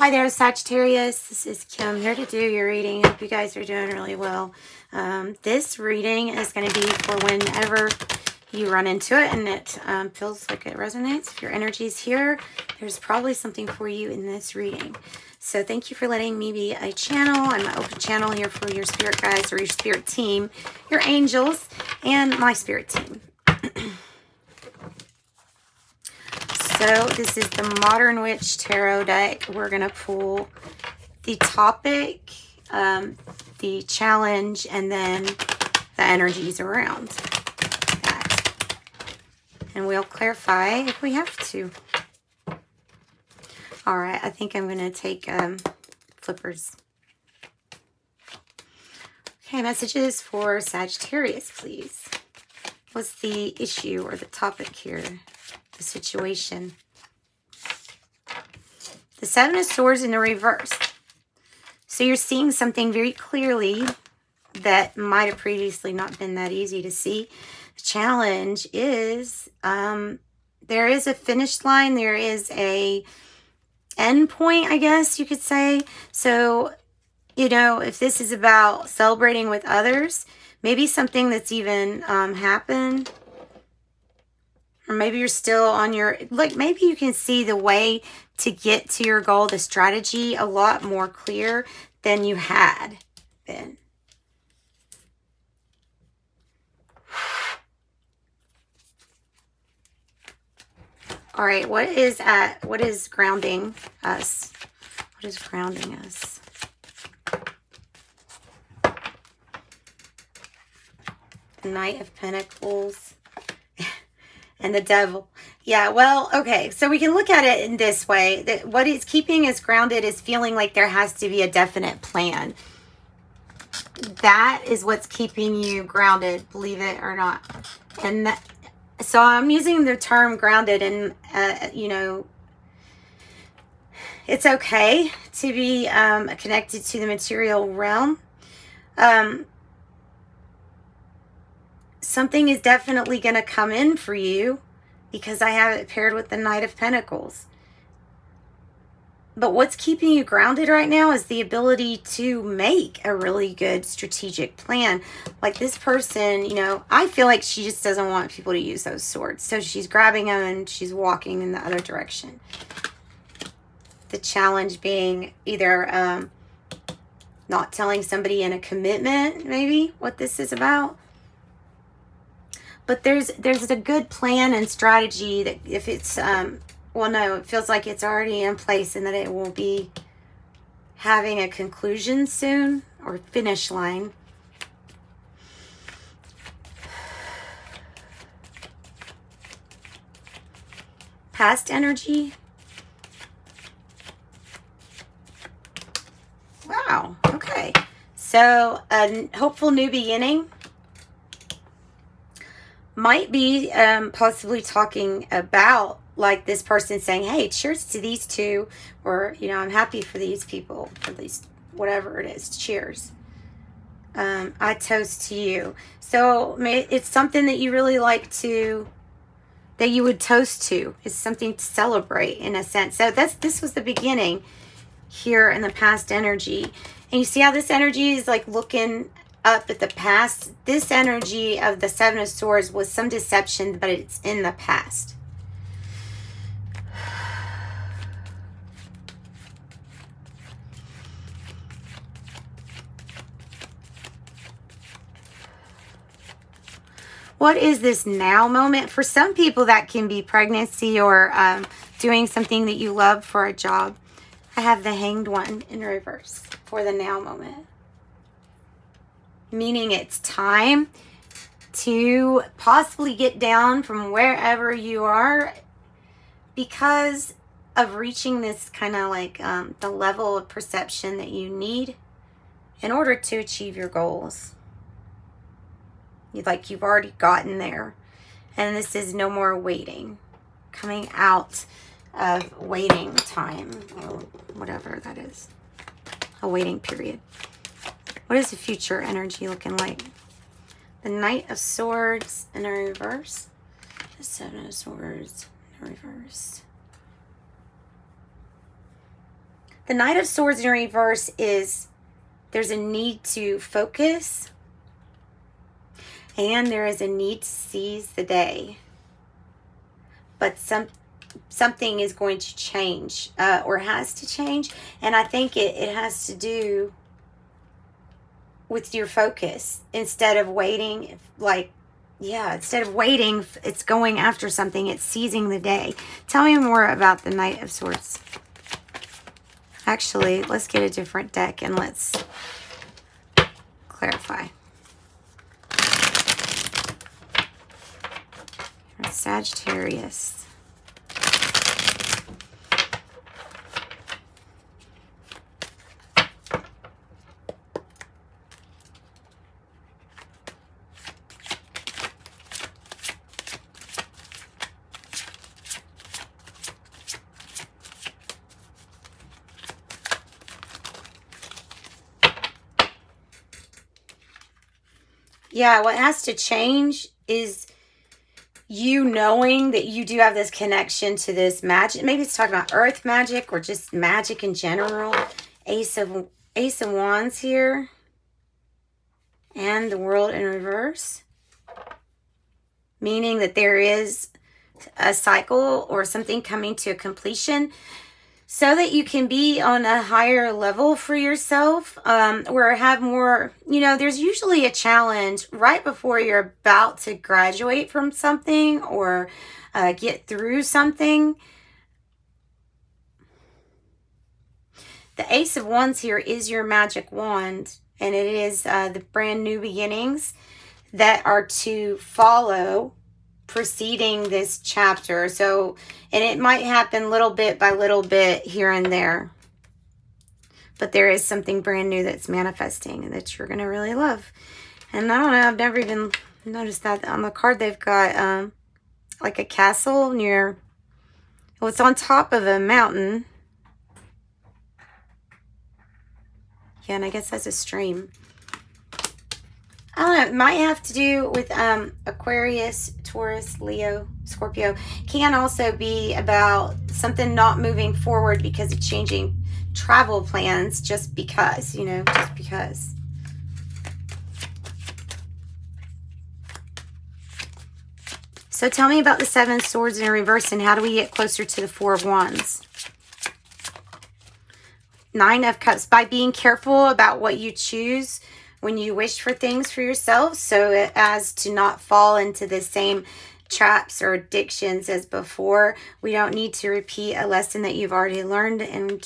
Hi there, Sagittarius. This is Kim here to do your reading. Hope you guys are doing really well. This reading is going to be for whenever you run into it and it feels like it resonates. If your energy's here, there's probably something for you in this reading. So thank you for letting me be a channel. I'm an open channel here for your spirit guides or your spirit team, your angels, and my spirit team. So this is the Modern Witch Tarot deck. We're going to pull the topic, the challenge, and then the energies around that. And we'll clarify if we have to. All right, I think I'm going to take flippers. Okay, messages for Sagittarius, please. What's the issue or the topic here? Situation. The Seven of Swords in the reverse. So you're seeing something very clearly that might have previously not been that easy to see. The challenge is there is a finish line. There is a end point, I guess you could say. So, you know, if this is about celebrating with others, maybe something that's even happened. Or maybe you're still on your, like, maybe you can see the way to get to your goal, the strategy, a lot more clear than you had been. All right, what is grounding us? What is grounding us? The Knight of Pentacles. And the Devil. Yeah, well, okay. So we can look at it in this way. That what is keeping us grounded is feeling like there has to be a definite plan. That is what's keeping you grounded, believe it or not. And that, so I'm using the term grounded and, you know, it's okay to be connected to the material realm. Something is definitely going to come in for you because I have it paired with the Knight of Pentacles. But what's keeping you grounded right now is the ability to make a really good strategic plan. Like this person, you know, I feel like she just doesn't want people to use those swords. So she's grabbing them and she's walking in the other direction. The challenge being either not telling somebody in a commitment, maybe, what this is about. But there's a good plan and strategy that if it's, well, no, it feels like it's already in place and that it will be having a conclusion soon or finish line. Past energy. Wow. Okay. So a hopeful new beginning. Might be possibly talking about like this person saying, hey, cheers to these two, or, you know, I'm happy for these people, for these, whatever it is, cheers. I toast to you. So it's something that you really like to, that you would toast to. It's something to celebrate in a sense. So this was the beginning here in the past energy. And you see how this energy is like looking up at the past. This energy of the Seven of Swords was some deception, but it's in the past. What is this now moment? For some people that can be pregnancy or doing something that you love for a job. I have the Hanged One in reverse for the now moment. Meaning it's time to possibly get down from wherever you are because of reaching this kind of like the level of perception that you need in order to achieve your goals. Like you've already gotten there and this is no more waiting, coming out of waiting time or whatever that is, a waiting period. What is the future energy looking like? The Knight of Swords in a reverse. The Seven of Swords in a reverse. The Knight of Swords in reverse is there's a need to focus and there is a need to seize the day. But something is going to change or has to change. And I think it has to do with your focus instead of waiting. Like, yeah, instead of waiting, it's going after something. It's seizing the day. Tell me more about the Knight of Swords. Actually, let's get a different deck and let's clarify. Sagittarius. Yeah, what has to change is you knowing that you do have this connection to this magic. Maybe it's talking about earth magic or just magic in general. Ace of Wands here. And the World in reverse. Meaning that there is a cycle or something coming to a completion so that you can be on a higher level for yourself, or have more, there's usually a challenge right before you're about to graduate from something or get through something. The Ace of Wands here is your magic wand, and it is the brand new beginnings that are to follow preceding this chapter. So, and it might happen little bit by little bit here and there, but there is something brand new that's manifesting and that you're going to really love. And I don't know, I've never even noticed that on the card. They've got like a castle near, well, it's on top of a mountain. Yeah, and I guess that's a stream. I don't know, it might have to do with Aquarius, Taurus, Leo, Scorpio. Can also be about something not moving forward because of changing travel plans just because, just because. So tell me about the Seven of Swords in reverse and how do we get closer to the Four of Wands? Nine of Cups, by being careful about what you choose when you wish for things for yourself, so as to not fall into the same traps or addictions as before. We don't need to repeat a lesson that you've already learned and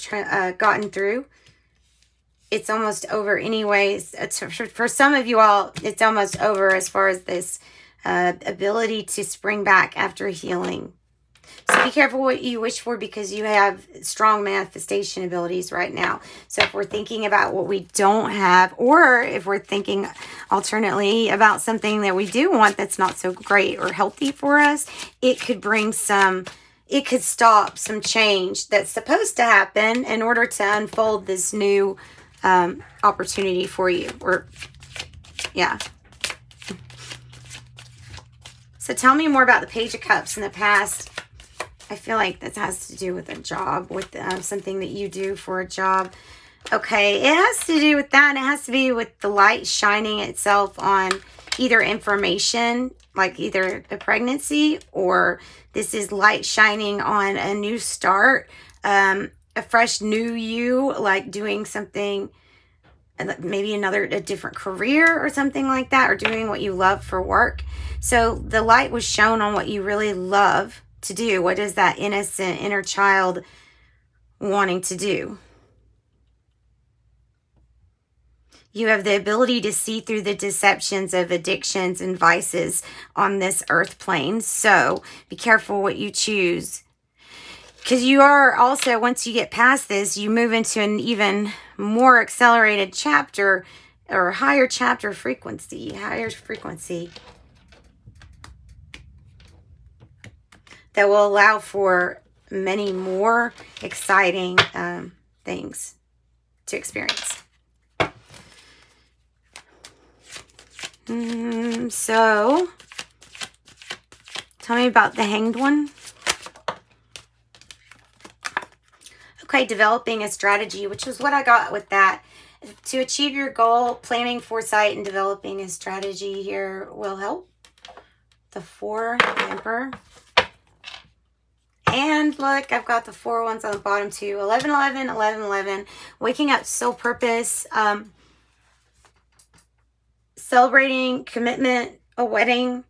gotten through. It's almost over anyways. For some of you all, it's almost over as far as this ability to spring back after healing. So be careful what you wish for because you have strong manifestation abilities right now. So if we're thinking about what we don't have, or if we're thinking alternately about something that we do want that's not so great or healthy for us, it could bring some, it could stop some change that's supposed to happen in order to unfold this new opportunity for you. Or, yeah. So tell me more about the Page of Cups in the past. I feel like this has to do with a job, with something that you do for a job. Okay, it has to do with that. It has to be with the light shining itself on either information, like either a pregnancy, or this is light shining on a new start, a fresh new you, like doing something, maybe a different career or something like that, or doing what you love for work. So the light was shown on what you really love to do. What is that innocent inner child wanting to do? You have the ability to see through the deceptions of addictions and vices on this earth plane. So be careful what you choose. Because you are also, once you get past this, you move into an even more accelerated chapter or higher chapter frequency, higher frequency, that will allow for many more exciting things to experience. So, tell me about the Hanged One. Okay, developing a strategy, which is what I got with that. To achieve your goal, planning, foresight, and developing a strategy here will help. The Four, the Emperor. And look, I've got the four ones on the bottom too. 11, 11, 11, 11. Waking up, soul purpose. Celebrating, commitment, a wedding.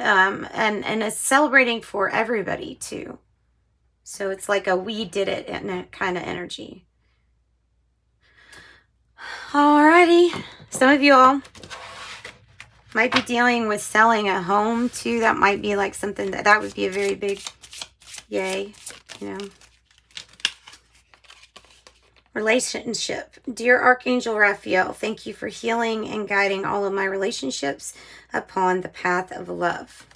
And it's celebrating for everybody too. So it's like a we did it kind of energy. Alrighty. Some of you all might be dealing with selling a home too. That might be like something that would be a very big yay, you know. Relationship. Dear Archangel Raphael, thank you for healing and guiding all of my relationships upon the path of love.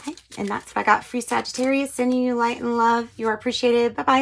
Okay, and that's what I got for you, Sagittarius. Sending you light and love. You are appreciated. Bye-bye.